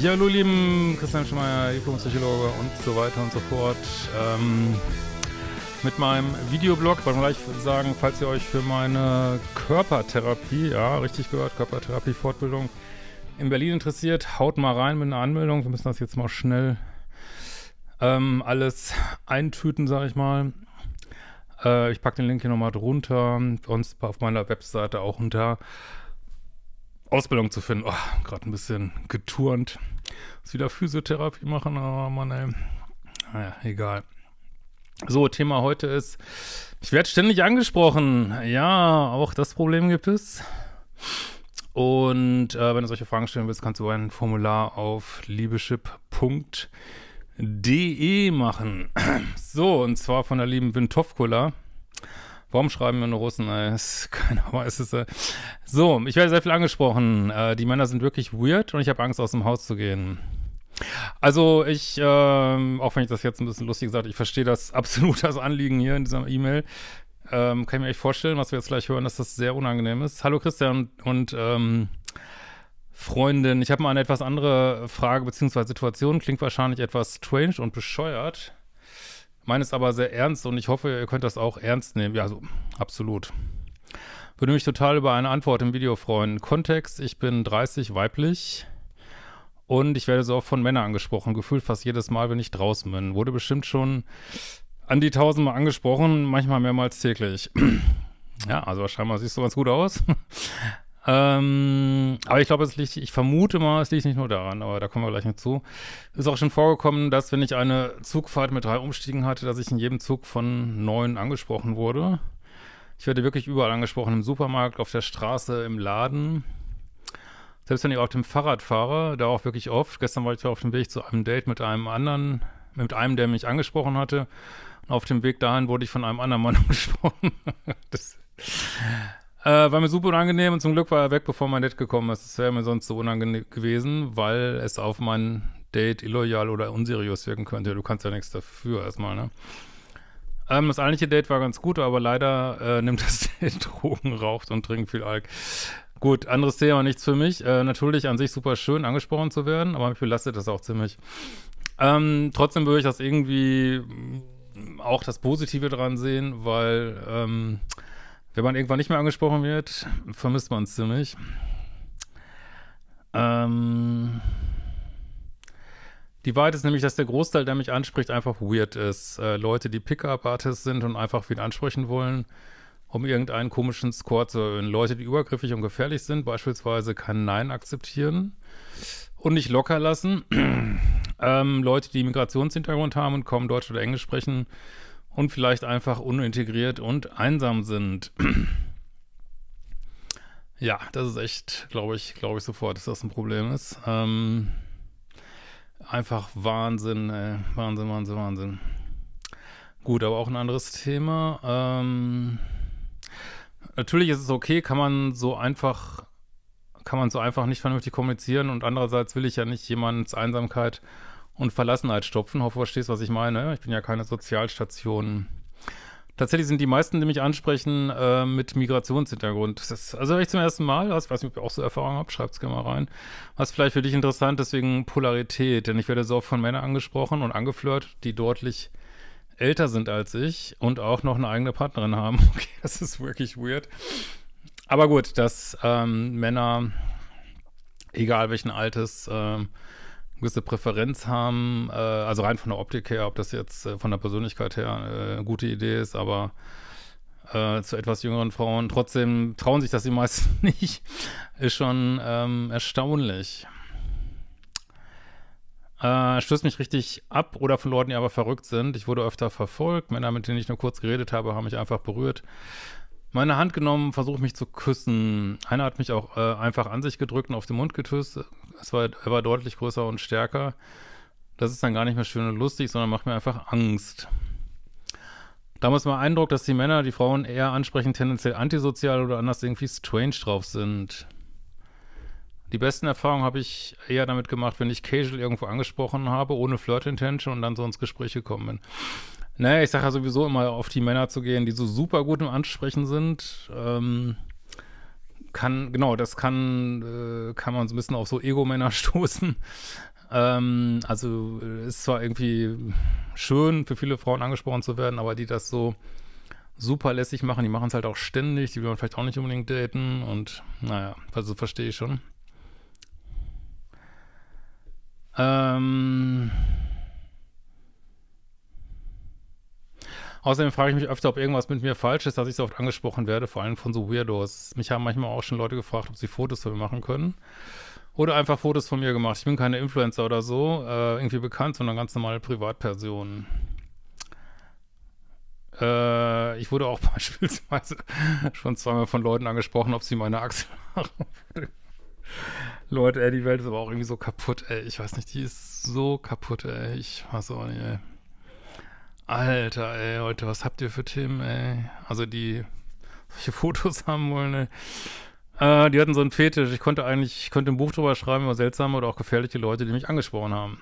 Ja, hallo lieben, Christian Hemschemeier, Dipl.-Psychologe und so weiter und so fort. Mit meinem Videoblog, wollte ich gleich sagen, falls ihr euch für meine Körpertherapie, ja, richtig gehört, Körpertherapie-Fortbildung in Berlin interessiert, haut mal rein mit einer Anmeldung. Wir müssen das jetzt mal schnell alles eintüten, sage ich mal. Ich packe den Link hier nochmal drunter, sonst auf meiner Webseite auch unter Ausbildung zu finden. Oh, gerade ein bisschen geturnt. Muss wieder Physiotherapie machen, aber Mann, ey. Naja, egal. So, Thema heute ist, ich werde ständig angesprochen. Ja, auch das Problem gibt es. Und wenn du solche Fragen stellen willst, kannst du ein Formular auf liebeschip.de machen. So, und zwar von der lieben Vintovkula. Warum schreiben wir nur Russen? Keiner weiß es. So, ich werde sehr viel angesprochen. Die Männer sind wirklich weird und ich habe Angst, aus dem Haus zu gehen. Also ich, auch wenn ich das jetzt ein bisschen lustig gesagt habe, ich verstehe das absolut, das Anliegen hier in dieser E-Mail. Kann ich mir echt vorstellen, was wir jetzt gleich hören, dass das sehr unangenehm ist. Hallo Christian und Freundin. Ich habe mal eine etwas andere Frage bzw. Situation. Klingt wahrscheinlich etwas strange und bescheuert. Meine ist aber sehr ernst und ich hoffe, ihr könnt das auch ernst nehmen. Ja, also, absolut. Würde mich total über eine Antwort im Video freuen. Kontext, ich bin 30, weiblich und ich werde so oft von Männern angesprochen. Gefühlt fast jedes Mal, wenn ich draußen bin. Wurde bestimmt schon an die 1000 Mal angesprochen, manchmal mehrmals täglich. Ja, also scheinbar siehst du ganz gut aus. Aber ich glaube, ich vermute mal, es liegt nicht nur daran, aber da kommen wir gleich noch zu. Ist auch schon vorgekommen, dass wenn ich eine Zugfahrt mit 3 Umstiegen hatte, dass ich in jedem Zug von 9 angesprochen wurde. Ich werde wirklich überall angesprochen, im Supermarkt, auf der Straße, im Laden. Selbst wenn ich auf dem Fahrrad fahre, da auch wirklich oft. Gestern war ich auf dem Weg zu einem Date mit einem anderen, mit einem, der mich angesprochen hatte. Und auf dem Weg dahin wurde ich von einem anderen Mann angesprochen. Das war mir super unangenehm und zum Glück war er weg, bevor mein Date gekommen ist. Es wäre mir sonst so unangenehm gewesen, weil es auf mein Date illoyal oder unseriös wirken könnte. Du kannst ja nichts dafür erstmal, ne? Das eigentliche Date war ganz gut, aber leider nimmt das Date Drogen, raucht und trinkt viel Alk. Gut, anderes Thema, nichts für mich. Natürlich an sich super schön, angesprochen zu werden, aber mich belastet das auch ziemlich. Trotzdem würde ich das irgendwie auch das Positive dran sehen, weil wenn man irgendwann nicht mehr angesprochen wird, vermisst man es ziemlich. Die Wahrheit ist nämlich, dass der Großteil, der mich anspricht, einfach weird ist. Leute, die Pickup-Artists sind und einfach viel ansprechen wollen, um irgendeinen komischen Score zu erhöhen. Leute, die übergriffig und gefährlich sind, beispielsweise kein Nein akzeptieren und nicht locker lassen. Leute, die Migrationshintergrund haben und kaum Deutsch oder Englisch sprechen, und vielleicht einfach unintegriert und einsam sind. Ja, das ist echt, glaube ich sofort, dass das ein Problem ist. Einfach Wahnsinn, ey. Wahnsinn, Wahnsinn, Wahnsinn. Gut, aber auch ein anderes Thema. Natürlich ist es okay, kann man so einfach nicht vernünftig kommunizieren und andererseits will ich ja nicht jemandens Einsamkeit und Verlassenheit stopfen. Hoffe, du verstehst, was ich meine. Ich bin ja keine Sozialstation. Tatsächlich sind die meisten, die mich ansprechen, mit Migrationshintergrund. Das ist also echt zum ersten Mal. Ich weiß nicht, ob ihr auch so Erfahrungen habt. Schreibt es gerne mal rein. Was vielleicht für dich interessant, deswegen Polarität. Denn ich werde so oft von Männern angesprochen und angeflirtet, die deutlich älter sind als ich und auch noch eine eigene Partnerin haben. Okay, das ist wirklich weird. Aber gut, dass Männer, egal welchen Alters, gewisse Präferenz haben, also rein von der Optik her, ob das jetzt von der Persönlichkeit her eine gute Idee ist, aber zu etwas jüngeren Frauen, trotzdem trauen sich das die meisten nicht, ist schon erstaunlich. Stößt mich richtig ab oder von Leuten, die aber verrückt sind. Ich wurde öfter verfolgt, Männer, mit denen ich nur kurz geredet habe, haben mich einfach berührt. Meine Hand genommen, versucht mich zu küssen. Einer hat mich auch einfach an sich gedrückt und auf den Mund geküsst. Er war deutlich größer und stärker. Das ist dann gar nicht mehr schön und lustig, sondern macht mir einfach Angst. Damals war mein Eindruck, dass die Männer, die Frauen eher ansprechen, tendenziell antisozial oder anders irgendwie strange drauf sind. Die besten Erfahrungen habe ich eher damit gemacht, wenn ich casual irgendwo angesprochen habe, ohne Flirt-Intention und dann so ins Gespräch gekommen bin. Naja, ich sage ja sowieso immer, auf die Männer zu gehen, die so super gut im Ansprechen sind, kann man so ein bisschen auf so Ego-Männer stoßen. Also ist zwar irgendwie schön, für viele Frauen angesprochen zu werden, aber die das so super lässig machen, die machen es halt auch ständig, die will man vielleicht auch nicht unbedingt daten und naja, also verstehe ich schon. Außerdem frage ich mich öfter, ob irgendwas mit mir falsch ist, dass ich so oft angesprochen werde, vor allem von so Weirdos. Mich haben manchmal auch schon Leute gefragt, ob sie Fotos von mir machen können. Oder einfach Fotos von mir gemacht. Ich bin keine Influencer oder so, irgendwie bekannt, sondern ganz normale Privatpersonen. Ich wurde auch beispielsweise schon zweimal von Leuten angesprochen, ob sie meine Achselhaare haben. Leute, ey, die Welt ist aber auch irgendwie so kaputt, ey. Ich weiß nicht, die ist so kaputt, ey. Ich weiß auch nicht, ey. Alter, ey, Leute, was habt ihr für Themen, ey? Also die solche Fotos haben wollen, ey. Die hatten so einen Fetisch. Ich könnte ein Buch drüber schreiben über seltsame oder auch gefährliche Leute, die mich angesprochen haben.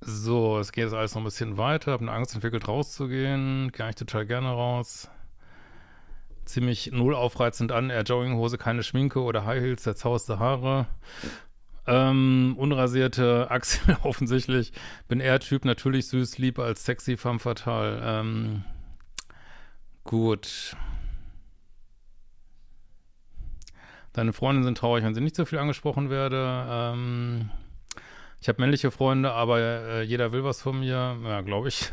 So, es geht jetzt alles noch ein bisschen weiter. Habe eine Angst entwickelt, rauszugehen. Gehe ich total gerne raus. Ziemlich null aufreizend an. Eher Jogginghose, keine Schminke oder High Heels, zerzauste Haare. Unrasierte Achseln offensichtlich. Bin eher Typ, natürlich süß, lieb als sexy, femme fatale. Gut. Deine Freundinnen sind traurig, wenn sie nicht so viel angesprochen werde. Ich habe männliche Freunde, aber jeder will was von mir. Ja, glaube ich.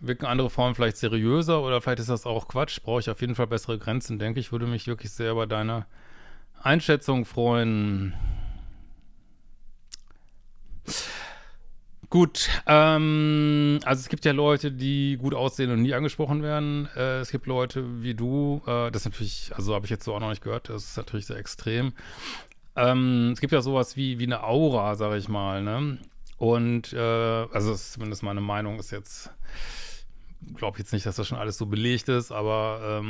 Wirken andere Frauen vielleicht seriöser oder vielleicht ist das auch Quatsch? Brauche ich auf jeden Fall bessere Grenzen, denke ich. Würde mich wirklich sehr über deine Einschätzung freuen. Gut, also es gibt ja Leute, die gut aussehen und nie angesprochen werden. Es gibt Leute wie du, das ist natürlich, also habe ich jetzt so auch noch nicht gehört, das ist natürlich sehr extrem. Es gibt ja sowas wie eine Aura, sage ich mal, ne? Und, also das ist zumindest meine Meinung, ist jetzt, glaube jetzt nicht, dass das schon alles so belegt ist, aber,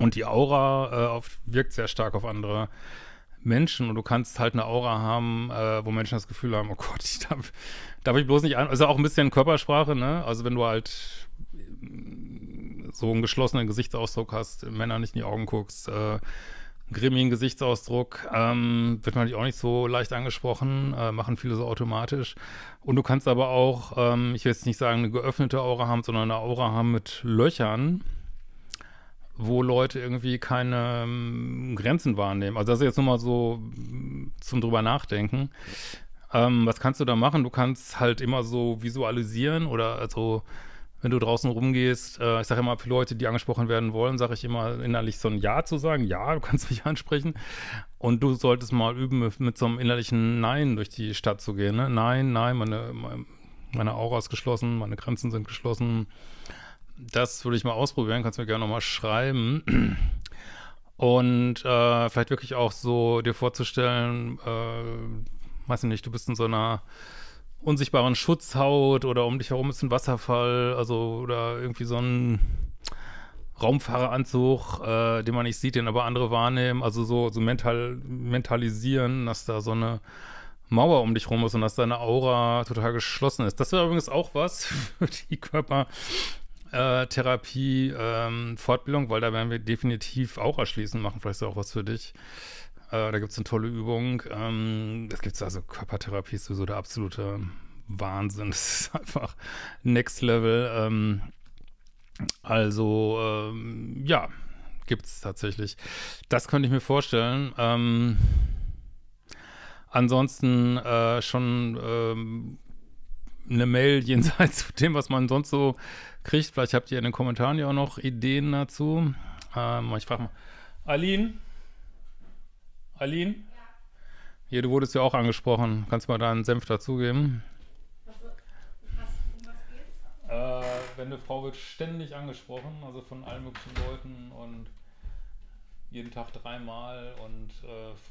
und die Aura wirkt sehr stark auf andere Menschen und du kannst halt eine Aura haben, wo Menschen das Gefühl haben, oh Gott, ich darf ich bloß nicht an. Also auch ein bisschen Körpersprache, ne? Also wenn du halt so einen geschlossenen Gesichtsausdruck hast, Männer nicht in die Augen guckst, grimmigen Gesichtsausdruck, wird man dich auch nicht so leicht angesprochen, machen viele so automatisch. Und du kannst aber auch, ich will jetzt nicht sagen, eine geöffnete Aura haben, sondern eine Aura haben mit Löchern, wo Leute irgendwie keine Grenzen wahrnehmen. Also das ist jetzt nur mal so zum drüber nachdenken. Was kannst du da machen? Du kannst halt immer so visualisieren oder also, wenn du draußen rumgehst, ich sage immer, für Leute, die angesprochen werden wollen, sage ich immer innerlich so ein Ja zu sagen. Ja, du kannst mich ansprechen. Und du solltest mal üben, mit so einem innerlichen Nein durch die Stadt zu gehen. Ne? Nein, nein, meine Aura ist geschlossen, meine Grenzen sind geschlossen. Das würde ich mal ausprobieren, kannst mir gerne nochmal schreiben. Und vielleicht wirklich auch so dir vorzustellen, weiß ich nicht, du bist in so einer unsichtbaren Schutzhaut oder um dich herum ist ein Wasserfall, also oder irgendwie so ein Raumfahreranzug, den man nicht sieht, den aber andere wahrnehmen, also so mentalisieren, dass da so eine Mauer um dich rum ist und dass deine Aura total geschlossen ist. Das wäre übrigens auch was für die Körper. Therapie, Fortbildung, weil da werden wir definitiv auch erschließen, machen vielleicht auch was für dich. Da gibt es eine tolle Übung. Das gibt es also, Körpertherapie ist sowieso der absolute Wahnsinn. Das ist einfach Next Level. Ja, gibt es tatsächlich. Das könnte ich mir vorstellen. Ansonsten eine Mail jenseits von dem, was man sonst so kriegt. Vielleicht habt ihr in den Kommentaren ja auch noch Ideen dazu. Ich frage mal. Aline? Aline? Ja. Hier, du wurdest ja auch angesprochen. Kannst du mal deinen Senf dazugeben? Was geht's? Wenn eine Frau wird ständig angesprochen, also von allen möglichen Leuten und jeden Tag dreimal und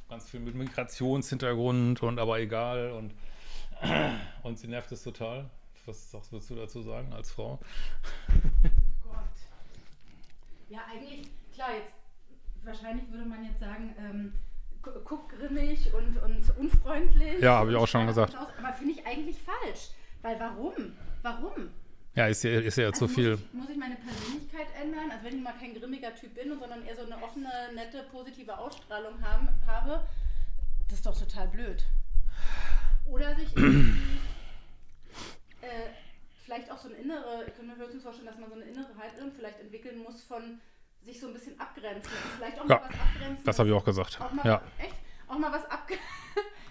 ganz viel mit Migrationshintergrund und aber egal und sie nervt es total. Was willst du dazu sagen als Frau? Oh Gott. Ja, eigentlich, klar, jetzt wahrscheinlich würde man jetzt sagen, guck grimmig und unfreundlich. Ja, habe ich auch schon gesagt. Aber finde ich eigentlich falsch. Weil warum? Ja, ist ja also zu viel. Muss ich meine Persönlichkeit ändern? Also wenn ich mal kein grimmiger Typ bin, sondern eher so eine offene, nette, positive Ausstrahlung habe, das ist doch total blöd. Oder sich vielleicht auch so eine innere, ich kann mir höchstens vorstellen, dass man so eine innere Haltung vielleicht entwickeln muss von sich so ein bisschen abgrenzen. Vielleicht auch mal was abgrenzen. Das habe ich auch gesagt. Auch mal, ja. Echt? Auch mal was abgrenzen.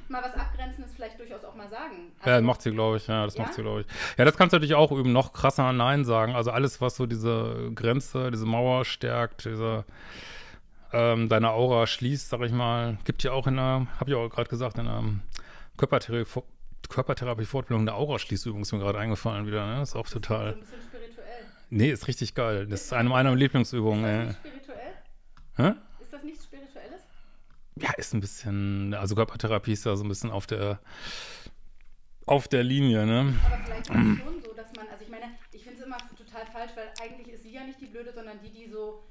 Mal was Abgrenzendes vielleicht durchaus auch mal sagen. Also, ja, das macht sie, glaube ich. Ja, das macht sie, glaube ich. Ja, das kannst du natürlich auch üben. Noch krasser Nein sagen. Also alles, was so diese Grenze, diese Mauer stärkt, diese, deine Aura schließt, sag ich mal. Gibt ja auch in der, habe ich auch gerade gesagt, in der Körpertherapie-Fortbildung eine Aura-Schließübung, ist mir gerade eingefallen wieder. Ne? Das ist auch total... Ist ein bisschen spirituell. Nee, ist richtig geil. Das ist eine meiner Lieblingsübungen. Ist das nicht spirituell? Hä? Ist das nichts Spirituelles? Ja, ist ein bisschen, also Körpertherapie ist da so ein bisschen auf der Linie, ne? Aber vielleicht ist es schon so, dass man, also ich meine, ich finde es immer total falsch, weil eigentlich ist sie ja nicht die Blöde, sondern die so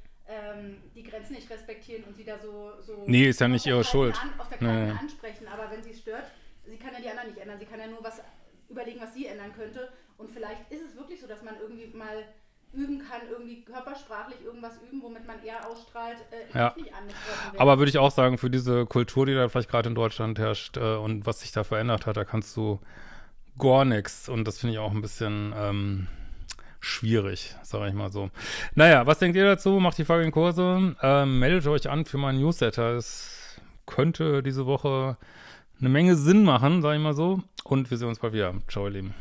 die Grenzen nicht respektieren und sie da so nee, ist ja nicht ihre Schuld. Auf der Karte ansprechen, aber wenn sie stört, sie kann ja die anderen nicht ändern, sie kann ja nur was überlegen, was sie ändern könnte, und vielleicht ist es wirklich so, dass man irgendwie mal üben kann, irgendwie körpersprachlich irgendwas üben, womit man eher ausstrahlt, nicht angesprochen wird. Aber würde ich auch sagen, für diese Kultur, die da vielleicht gerade in Deutschland herrscht und was sich da verändert hat, da kannst du gar nichts. Und das finde ich auch ein bisschen schwierig, sage ich mal so. Naja, was denkt ihr dazu? Macht die folgenden Kurse. Meldet euch an für meinen Newsletter. Es könnte diese Woche eine Menge Sinn machen, sage ich mal so. Und wir sehen uns bald wieder. Ciao, ihr Lieben.